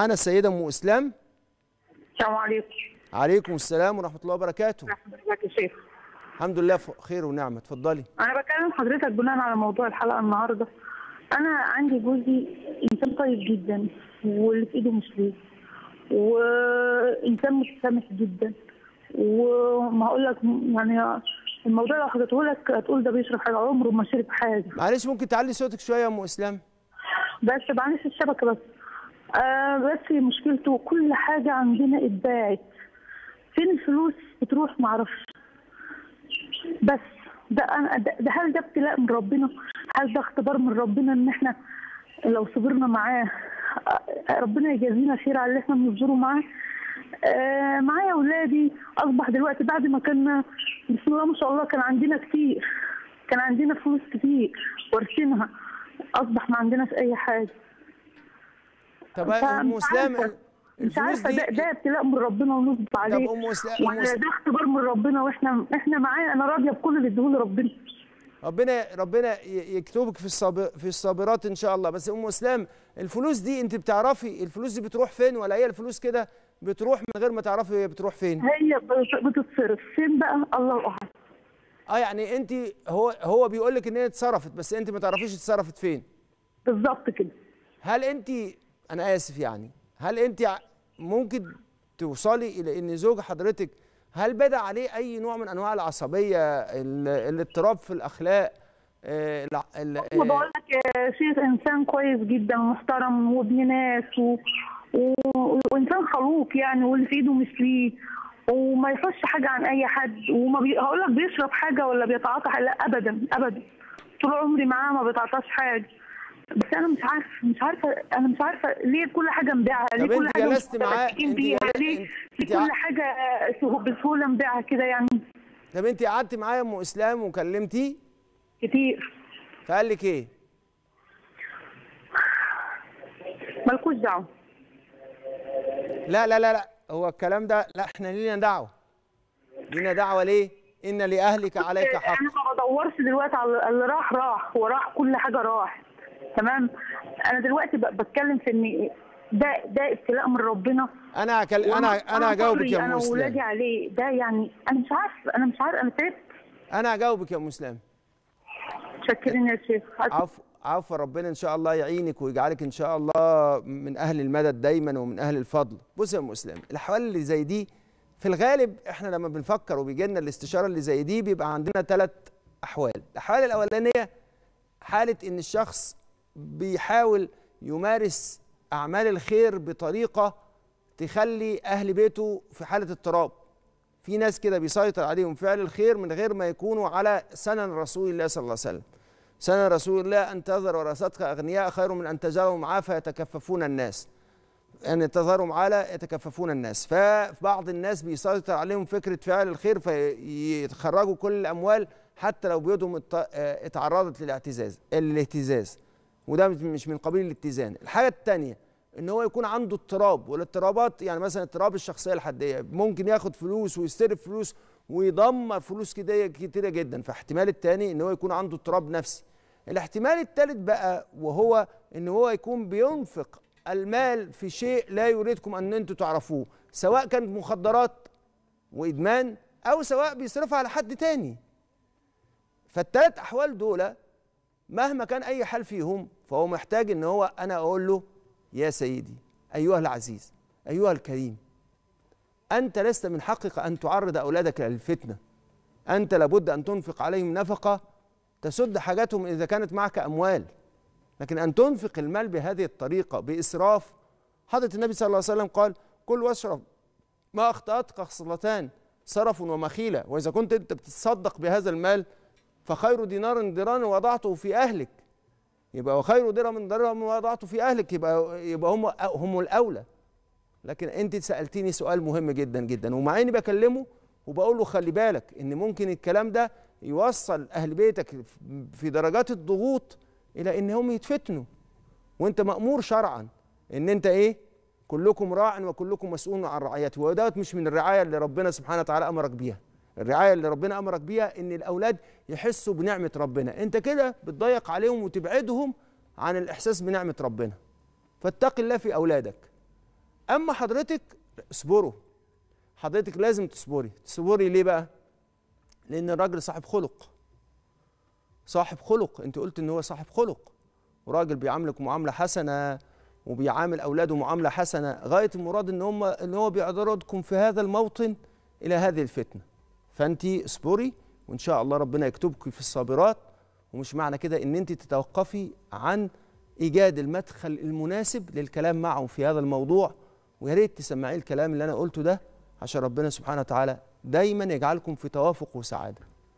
أنا السيدة أم إسلام. السلام عليكم. عليكم السلام ورحمة الله وبركاته. ورحمة الله يا شيخ. الحمد لله خير ونعمة، اتفضلي. أنا بكلم حضرتك بناء على موضوع الحلقة النهاردة. أنا عندي جوزي إنسان طيب جدا واللي في إيده مش ليه، وإنسان متسامح جدا، وما أقول لك يعني الموضوع لو حكيته لك هتقول ده بيشرب حاجة، عمره ما شرب حاجة. معلش ممكن تعلي صوتك شوية يا أم إسلام؟ بس معلش الشبكة بس. بس مشكلته كل حاجة عندنا اتباعت، فين الفلوس بتروح معرفش. بس ده أنا ده هل ده ابتلاء من ربنا؟ هل ده اختبار من ربنا إن احنا لو صبرنا معاه ربنا يجازينا خير على اللي احنا بنصبره معاه؟ معايا أولادي أصبح دلوقتي بعد ما كنا بسم الله ما شاء الله كان عندنا كتير، كان عندنا فلوس كتير وارثينها، أصبح ما عندناش أي حاجة. طب أم إسلام مش عارفة ده ابتلاء من ربنا ونصب عليه. طب أم إسلام ده اختبار من ربنا واحنا معاه. أنا راضية بكل اللي اديهولي ربنا. ربنا يكتبك في الصابرات إن شاء الله. بس أم إسلام الفلوس دي أنت بتعرفي الفلوس دي بتروح فين ولا هي الفلوس كده بتروح من غير ما تعرفي هي بتروح فين؟ هي بتتصرف فين بقى الله أعلم. يعني أنت هو بيقول لك إن هي اتصرفت بس أنت ما تعرفيش اتصرفت فين. بالظبط كده. هل أنت أنا آسف يعني هل أنت ممكن توصلي إلى إن زوج حضرتك هل بدأ عليه أي نوع من أنواع العصبية، الاضطراب في الأخلاق؟ بقول لك شيخ إنسان كويس جدا ومحترم وابن ناس وإنسان خلوق يعني، واللي في إيده مش ليه وما يفش حاجة عن أي حد، وما هقول لك بيشرب حاجة ولا بيتعاطى حاجة، لا أبدا أبدا، طول عمري معاه ما بيتعاطاش حاجة. بس انا مش عارفه ليه كل حاجه مبيعها، ليه كل حاجه متمسكين بيها، ليه كل حاجه بسهوله مبيعها كده يعني. طب انت قعدتي معايا ام اسلام وكلمتيه؟ كتير. فقال لك ايه؟ مالكوش دعوه. لا لا لا لا هو الكلام ده لا، احنا لينا دعوه. لينا دعوه ليه؟ ان لاهلك عليك حق. انا ما بدورش دلوقتي على اللي راح وراح، كل حاجه راح. تمام. انا دلوقتي بتكلم في ان ده ابتلاء من ربنا. انا هجاوبك يا ام اسلام. انا ولادي عليه ده يعني انا مش عارف انا تعبت. انا هجاوبك يا ام اسلام. شكرا يا شيخ. عفو ربنا ان شاء الله يعينك ويجعلك ان شاء الله من اهل المدد دايما ومن اهل الفضل. بص يا ام اسلام الاحوال اللي زي دي في الغالب احنا لما بنفكر وبيجي لنا الاستشاره اللي زي دي بيبقى عندنا ثلاث احوال، الاحوال الاولانيه حاله ان الشخص بيحاول يمارس أعمال الخير بطريقة تخلي أهل بيته في حالة اضطراب. في ناس كده بيسيطر عليهم فعل الخير من غير ما يكونوا على سنن رسول الله صلى الله عليه وسلم. سنن رسول الله أن تذر وراثتك أغنياء خير من أن تذرهم عافى يتكففون الناس. أن تذرهم على يتكففون الناس. فبعض الناس بيسيطر عليهم فكرة فعل الخير فيتخرجوا كل الأموال حتى لو بيوتهم اتعرضت للاهتزاز. وده مش من قبيل الاتزان. الحاجه الثانيه ان هو يكون عنده اضطراب، والاضطرابات يعني مثلا اضطراب الشخصيه الحديه، ممكن ياخد فلوس ويستلف فلوس ويدمر فلوس كتيره جدا، فاحتمال الثاني ان هو يكون عنده اضطراب نفسي. الاحتمال الثالث بقى وهو ان هو يكون بينفق المال في شيء لا يريدكم ان انتم تعرفوه، سواء كانت مخدرات وادمان او سواء بيصرفها على حد ثاني. فالثلاث احوال دول مهما كان أي حال فيهم فهو محتاج إن هو أنا أقول له يا سيدي أيها العزيز أيها الكريم، أنت لست من حقك أن تعرض أولادك للفتنة، أنت لابد أن تنفق عليهم نفقة تسد حاجاتهم إذا كانت معك أموال، لكن أن تنفق المال بهذه الطريقة بإسراف. حضرة النبي صلى الله عليه وسلم قال كل واشرب ما أخطأتك خصلتان سرف ومخيلة، وإذا كنت أنت بتتصدق بهذا المال فخير دينار درهم وضعته في أهلك، يبقى وخير درهم وضعته في أهلك، يبقى هم الأولى. لكن أنت سألتيني سؤال مهم جدا جدا، ومع إني بكلمه وبقول له خلي بالك إن ممكن الكلام ده يوصل أهل بيتك في درجات الضغوط إلى إن هم يتفتنوا، وأنت مأمور شرعا إن أنت إيه؟ كلكم راع وكلكم مسؤول عن رعيته، ودوت مش من الرعاية اللي ربنا سبحانه وتعالى أمرك بيها. الرعاية اللي ربنا أمرك بيها إن الأولاد يحسوا بنعمة ربنا، أنت كده بتضيق عليهم وتبعدهم عن الإحساس بنعمة ربنا. فاتق الله في أولادك اما حضرتك اصبروا، حضرتك لازم تصبري. تصبري ليه بقى؟ لان الراجل صاحب خلق، صاحب خلق. انت قلت ان هو صاحب خلق، وراجل بيعاملك معامله حسنه وبيعامل اولاده معامله حسنه، غايه المراد ان هم اللي هو بيعرضكم في هذا الموطن الى هذه الفتنه. فانت اصبري وان شاء الله ربنا يكتبك في الصابرات. ومش معنى كده ان انت تتوقفي عن ايجاد المدخل المناسب للكلام معه في هذا الموضوع. ويا ريت تسمعي الكلام اللي انا قلته ده عشان ربنا سبحانه وتعالى دايما يجعلكم في توافق وسعاده.